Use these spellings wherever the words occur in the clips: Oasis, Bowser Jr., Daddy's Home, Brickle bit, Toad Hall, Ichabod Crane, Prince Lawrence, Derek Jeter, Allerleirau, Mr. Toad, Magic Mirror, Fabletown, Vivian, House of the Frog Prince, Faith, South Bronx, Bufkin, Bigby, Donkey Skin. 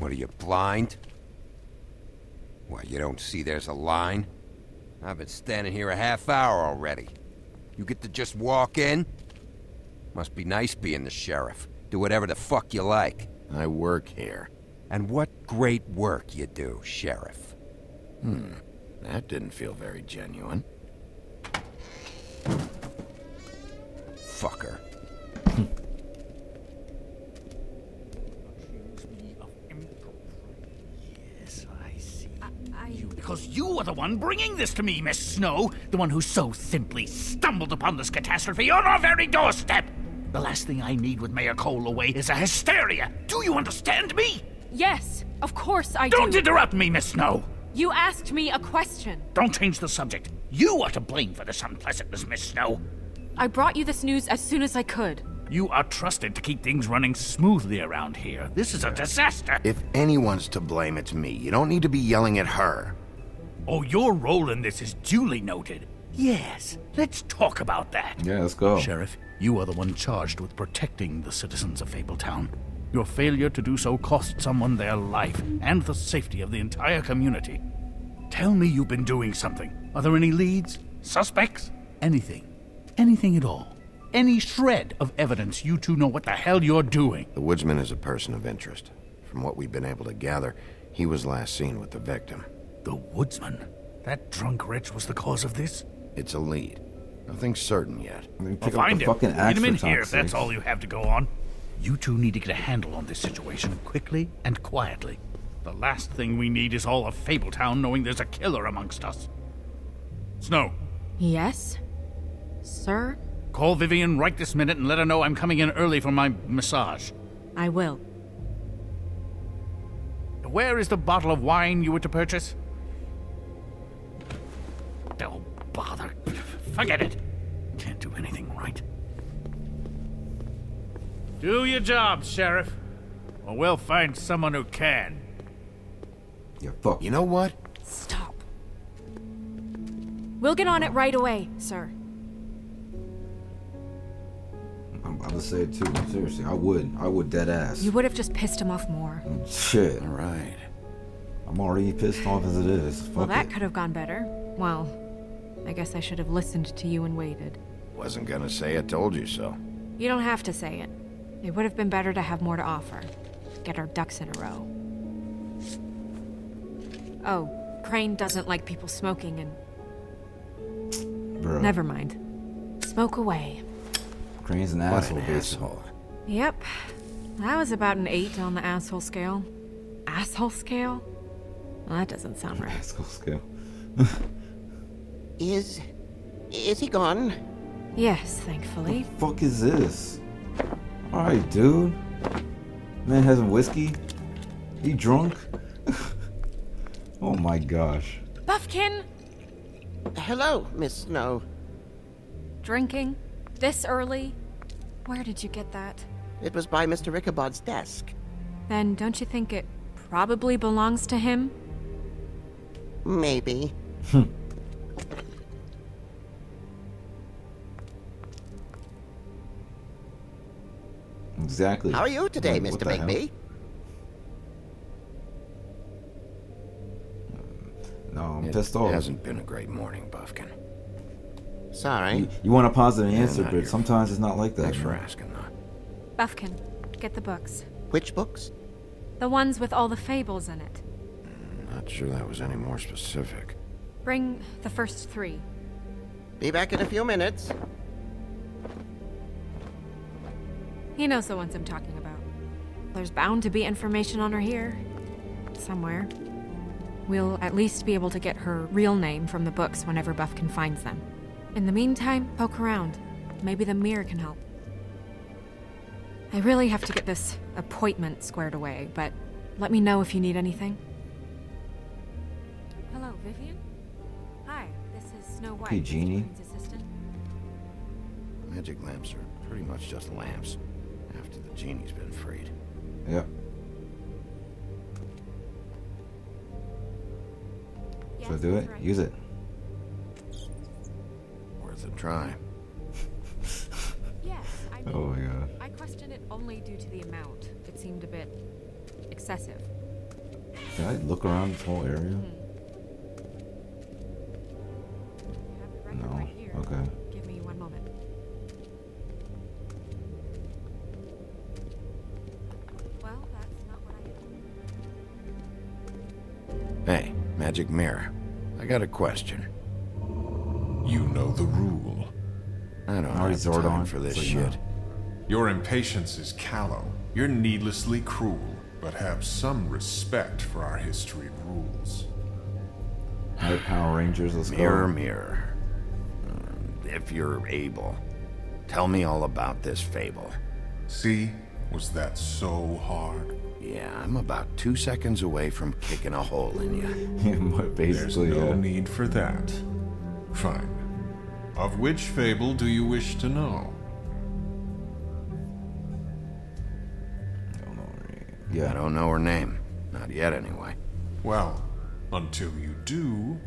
What are you, blind? Why, you don't see there's a line? I've been standing here a half hour already. You get to just walk in? Must be nice being the sheriff. Do whatever the fuck you like. I work here. And what great work you do, Sheriff. That didn't feel very genuine. Fucker. Yes, I see. Because you are the one bringing this to me, Miss Snow. The one who so simply stumbled upon this catastrophe on our very doorstep. The last thing I need with Mayor Cole away is a hysteria. Do you understand me? Yes, of course I do. Don't interrupt me, Miss Snow. You asked me a question. Don't change the subject. You are to blame for this unpleasantness, Miss Snow. I brought you this news as soon as I could. You are trusted to keep things running smoothly around here. This is a disaster. If anyone's to blame, it's me. You don't need to be yelling at her. Oh, your role in this is duly noted. Yes, let's talk about that. Yeah, let's go. Sheriff, you are the one charged with protecting the citizens of Fabletown. Your failure to do so cost someone their life and the safety of the entire community. Tell me you've been doing something. Are there any leads? Suspects? Anything. Anything at all. Any shred of evidence you two know what the hell you're doing. The woodsman is a person of interest. From what we've been able to gather, he was last seen with the victim. The woodsman? That drunk wretch was the cause of this? It's a lead. Nothing certain yet. I'll find him. Get him in here if that's all you have to go on. You two need to get a handle on this situation quickly and quietly. The last thing we need is all of Fabletown knowing there's a killer amongst us. Snow. Yes? Sir? Call Vivian right this minute and let her know I'm coming in early for my massage. I will. Where is the bottle of wine you were to purchase? Don't bother. Forget it. Can't do anything right. Do your job, Sheriff, or we'll find someone who can. You're fucked. You know what? Stop. We'll get on it right away, sir. I'm about to say it too. Seriously, I would dead ass. You would have just pissed him off more. Shit. All right. I'm already pissed off as it is. Fuck well, that could have gone better. Well, I guess I should have listened to you and waited. Wasn't gonna say I told you so. You don't have to say it. It would have been better to have more to offer. Get our ducks in a row. Oh, Crane doesn't like people smoking and... Bro. Never mind. Smoke away. Crane's an asshole, bitch. Yep. That was about an 8 on the asshole scale. Asshole scale? Well, that doesn't sound right. Asshole scale. Is he gone? Yes, thankfully. What the fuck is this? Alright, dude. Man has some whiskey. He drunk? Oh my gosh. Bufkin! Hello, Miss Snow. Drinking? This early? Where did you get that? It was by Mr. Ichabod's desk. Then don't you think it probably belongs to him? Maybe. Exactly. How are you today, Mr. Bigby? No, I'm pissed off. It hasn't been a great morning, Bufkin. Sorry. You want a positive answer, but sometimes it's not like that. Thanks for asking, though. Bufkin, get the books. Which books? The ones with all the fables in it. Not sure that was any more specific. Bring the first 3. Be back in a few minutes. He knows the ones I'm talking about. There's bound to be information on her here. Somewhere. We'll at least be able to get her real name from the books whenever Bufkin finds them. In the meantime, poke around. Maybe the mirror can help. I really have to get this appointment squared away, but let me know if you need anything. Hello, Vivian? Hi, this is Snow White. Hey, Jeannie. Magic lamps are pretty much just lamps. After the genie's been freed. Yeah. So do it. Use it. Worth a try. Yes, I mean, oh my god. I questioned it only due to the amount. It seemed a bit excessive. Can I look around this whole area? No. Okay. Give me one moment. Well, that's not what I... Hey, Magic Mirror. I got a question. You know the rule. I don't have time for this shit. Your impatience is callow. You're needlessly cruel, but have some respect for our history and rules. All right, Power Rangers, let's go. Mirror, mirror. If you're able, tell me all about this fable. See? Was that so hard? Yeah, I'm about 2 seconds away from kicking a hole in you. Yeah, basically, there's no need for that. Fine. Of which fable do you wish to know? Yeah, I don't know her name. Not yet, anyway. Well, until you do,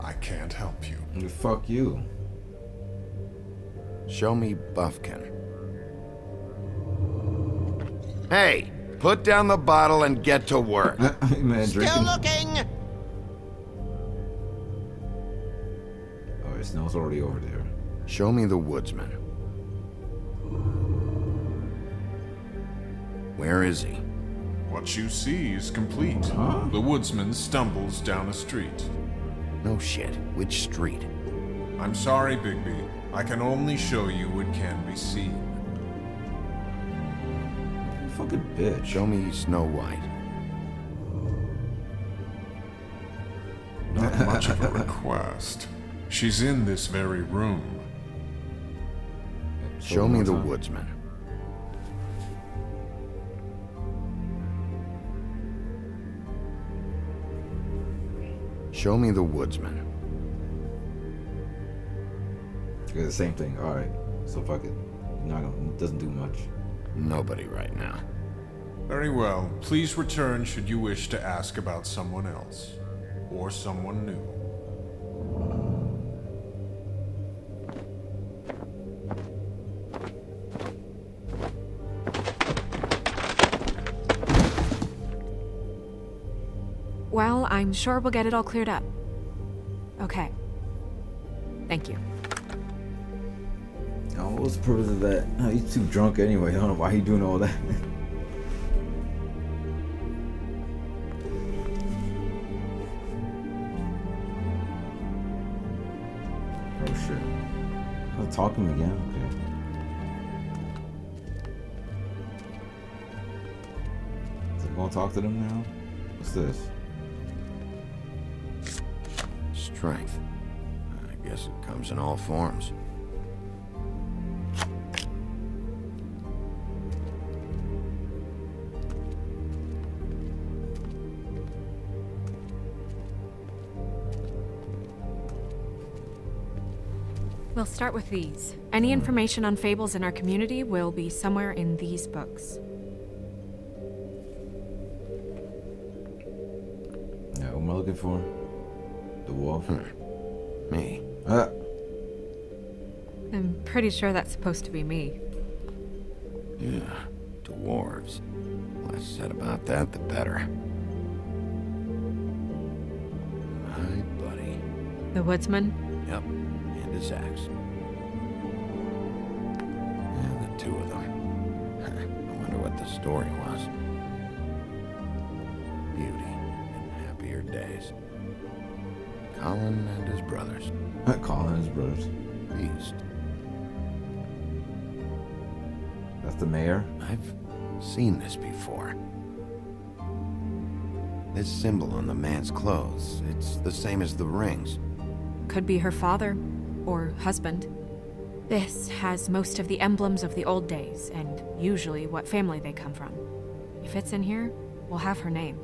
I can't help you. Fuck you. Show me Bufkin. Hey, put down the bottle and get to work. Man, still looking. Oh, it snow's already over there. Show me the woodsman. Where is he? What you see is complete. Huh? The woodsman stumbles down a street. No shit. Which street? I'm sorry, Bigby. I can only show you what can be seen. Fucking bitch. Show me Snow White. Not much of a request. She's in this very room. Show me the woodsman. Show me the woodsman. Okay, the same thing. All right. So fuck it. Not gonna, doesn't do much. Nobody right now. Very well. Please return should you wish to ask about someone else or someone new. Well, I'm sure we'll get it all cleared up. Okay. Thank you. Oh, what's the purpose of that? Oh, he's too drunk anyway. I don't know why he's doing all that. Oh shit. I'll talk to him again. Okay. Is it gonna talk to them now? What's this? Strength. I guess it comes in all forms. We'll start with these. Any information on fables in our community will be somewhere in these books. Now, what am I looking for? The wolf? Me. I'm pretty sure that's supposed to be me. Yeah, dwarves. Less said about that, the better. Hi, buddy. The woodsman? Yep, and his axe. And the two of them. I wonder what the story was. Beauty and happier days. Colin and his brothers. Colin and his brothers. Beast. That's the mayor? I've seen this before. This symbol on the man's clothes, it's the same as the rings. Could be her father or husband. This has most of the emblems of the old days and usually what family they come from. If it's in here, we'll have her name.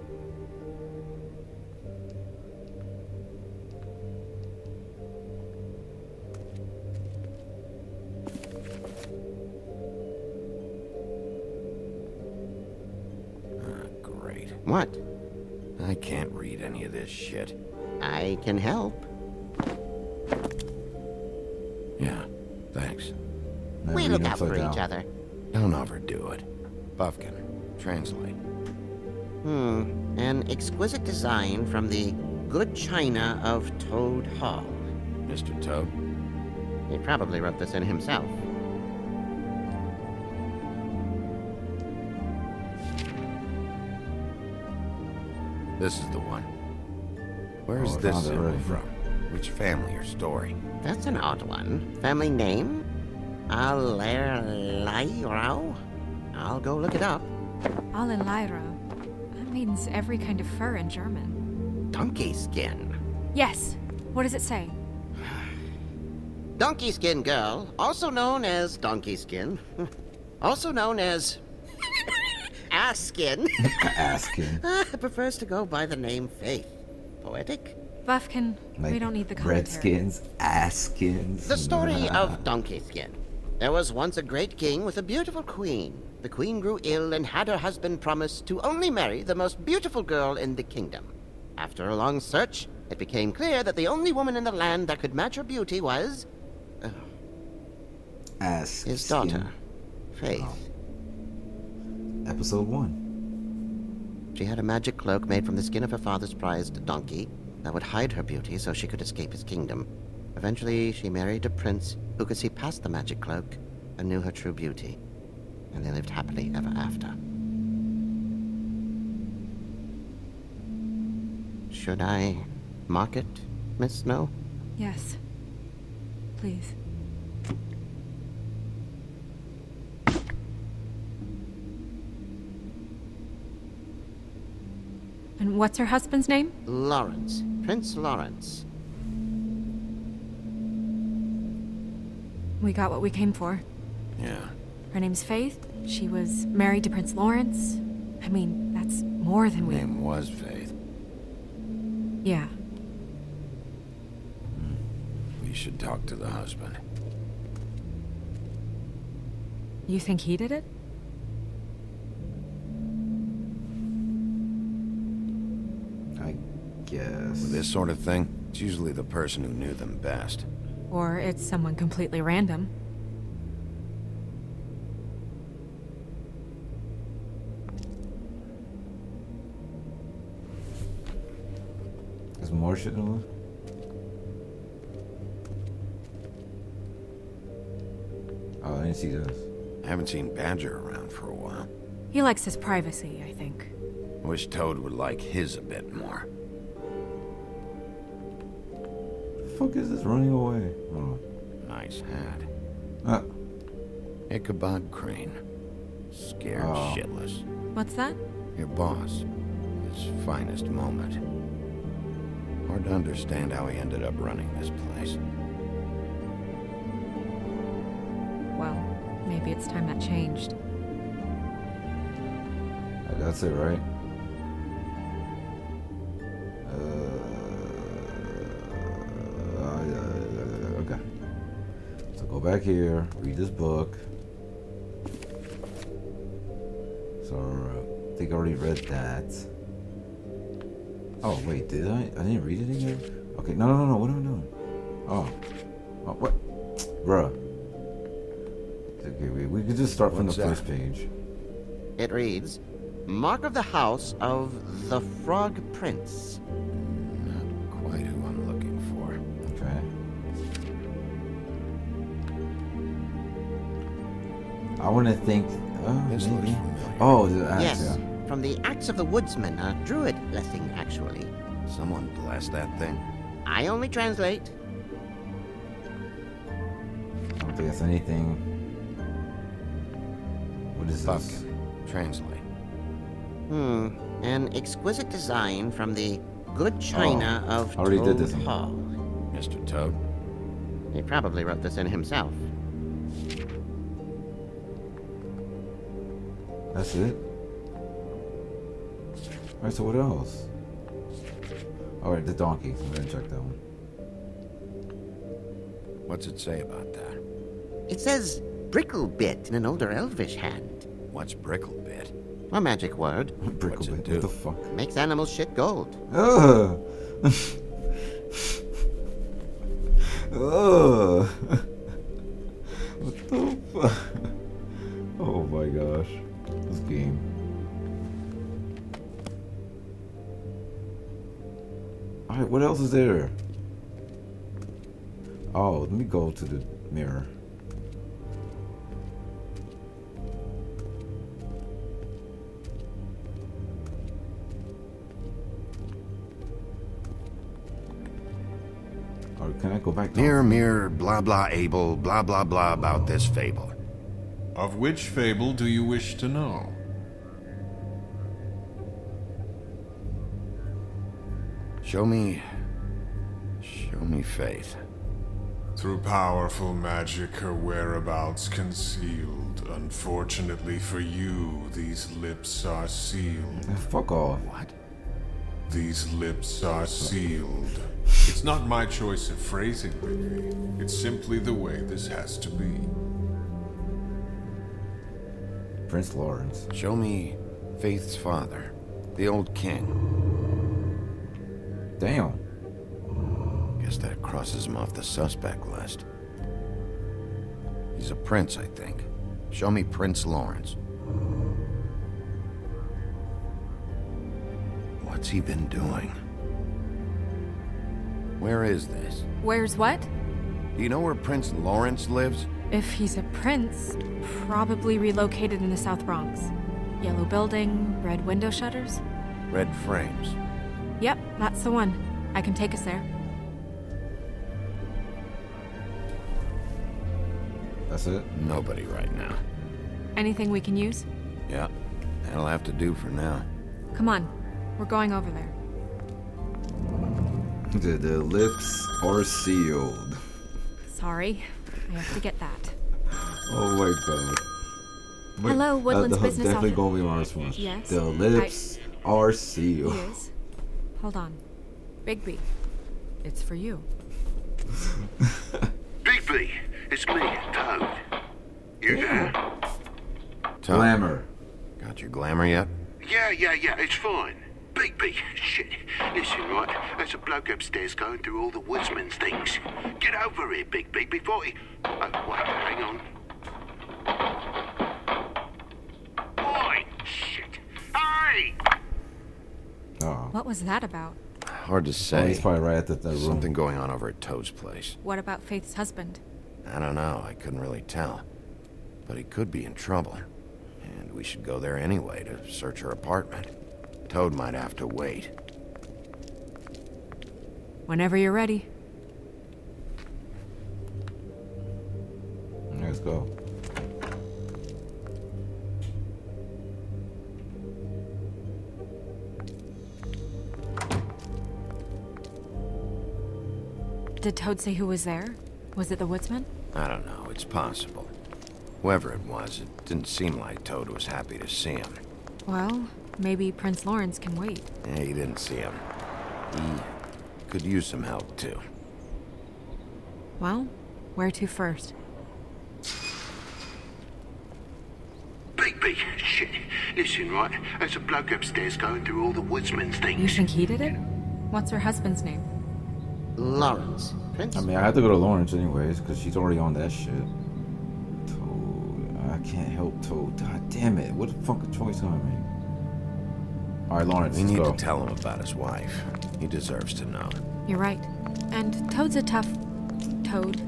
What? I can't read any of this shit. I can help. Yeah, thanks. We look out for each other. Don't overdo it. Bufkin, translate. An exquisite design from the good china of Toad Hall. Mr. Toad? He probably wrote this in himself. This is the one. Where's this symbol from? Which family or story? That's an odd one. Family name? Allerleirau? I'll go look it up. Allerleirau? That means every kind of fur in German. Donkey Skin? Yes. What does it say? Donkey Skin Girl, also known as Donkey Skin, also known as Ass Skin. Ass Skin. Prefers to go by the name Faith. Poetic? Bufkin, like we don't need the commentary. Redskins, Ass Skins. The story of Donkey Skin. There was once a great king with a beautiful queen. The queen grew ill and had her husband promise to only marry the most beautiful girl in the kingdom. After a long search, it became clear that the only woman in the land that could match her beauty was... Ass Skin. His daughter, Faith. Oh. Episode 1. She had a magic cloak made from the skin of her father's prized donkey that would hide her beauty so she could escape his kingdom. Eventually, she married a prince who could see past the magic cloak and knew her true beauty. And they lived happily ever after. Should I mark it, Miss Snow? Yes. Please. And what's her husband's name? Lawrence. Prince Lawrence. We got what we came for. Yeah. Her name's Faith. She was married to Prince Lawrence. I mean, that's more than we... Her name was Faith. Yeah. We should talk to the husband. You think he did it? With this sort of thing, it's usually the person who knew them best. Or it's someone completely random. There's more shit in there? Oh, I didn't see this. I haven't seen Badger around for a while. He likes his privacy, I think. I wish Toad would like his a bit more. What the fuck is this running away? Oh. Nice hat. Ichabod Crane. Scared shitless. What's that? Your boss. His finest moment. Hard to understand how he ended up running this place. Well, maybe it's time that changed. That's it, right? Back here, read this book. So I think I already read that. Oh wait, did I? I didn't read it again. Okay, no. What am I doing? Oh what, bruh? Okay, we could just start from the first page. It reads, "Mark of the House of the Frog Prince." Not quite who I'm looking for. Okay. I want to think. The axe. Yes, yeah. From the axe of the woodsman, a druid blessing, actually. Someone blessed that thing. I only translate. I don't think it's anything. What is this? Translate. An exquisite design from the good china of Toad Hall. Mr. Toad. He probably wrote this in himself. That's it. Alright, so what else? Alright, the donkey. I'm gonna check that one. What's it say about that? It says Brickle bit in an older elvish hand. What's Brickle bit? A magic word. Brickle bit. What the fuck? Makes animals shit gold. Ugh. Ugh. What the fuck? Oh my gosh. This game. Alright, what else is there? Oh, let me go to the mirror. Or can I go back? Mirror, mirror, blah, blah, Abel, blah, blah, blah about this fable. Of which fable do you wish to know? Show me Faith. Through powerful magic, her whereabouts concealed. Unfortunately for you, these lips are sealed. Fuck off. What? These lips are sealed. It's not my choice of phrasing, Vivian. It's simply the way this has to be. Prince Lawrence. Show me Faith's father, the old king. Damn. Guess that crosses him off the suspect list. He's a prince, I think. Show me Prince Lawrence. What's he been doing? Where is this? Where's what? Do you know where Prince Lawrence lives? If he's a prince, probably relocated in the South Bronx. Yellow building, red window shutters. Red frames. Yep, that's the one. I can take us there. That's it? Nobody right now. Anything we can use? Yeah, that'll have to do for now. Come on. We're going over there. The lips are sealed. Sorry, I have to get that. Oh my god. Wait, hello, Woodland's business office. Definitely going to be my response. Yes. The lips are sealed. Yes. Hold on, Bigby. It's for you. Bigby, it's me, Toad. You there? Glamour. Got your glamour yet? Yeah. It's fine. Bigby, shit. Listen, right, there's a bloke upstairs going through all the woodsman's things. Get over here, Bigby, before he... Oh, wait, hang on. Oi, shit. Hey! Oh. What was that about? Hard to say. He's probably right at the room. Something going on over at Toad's place. What about Faith's husband? I don't know. I couldn't really tell. But he could be in trouble. And we should go there anyway to search her apartment. Toad might have to wait. Whenever you're ready. Let's go. Did Toad say who was there? Was it the woodsman? I don't know. It's possible. Whoever it was, it didn't seem like Toad was happy to see him. Well... maybe Prince Lawrence can wait. Yeah, he didn't see him. He could use some help, too. Well, where to first? Bigby, shit. Listen, right, there's a bloke upstairs going through all the woodsman's things. You think he did it? What's her husband's name? Lawrence. Prince? I mean, I have to go to Lawrence anyways, because she's already on that shit. Toad. I can't help Toad. God damn it. What the fucking choice am I making? All right, Lawrence, we need to tell him about his wife. He deserves to know. You're right. And Toad's a tough Toad.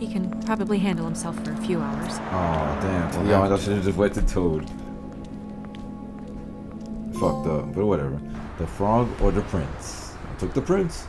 He can probably handle himself for a few hours. Oh, damn. Well, yeah, I should have just went to Toad. Fucked up, but whatever. The frog or the prince? I took the prince.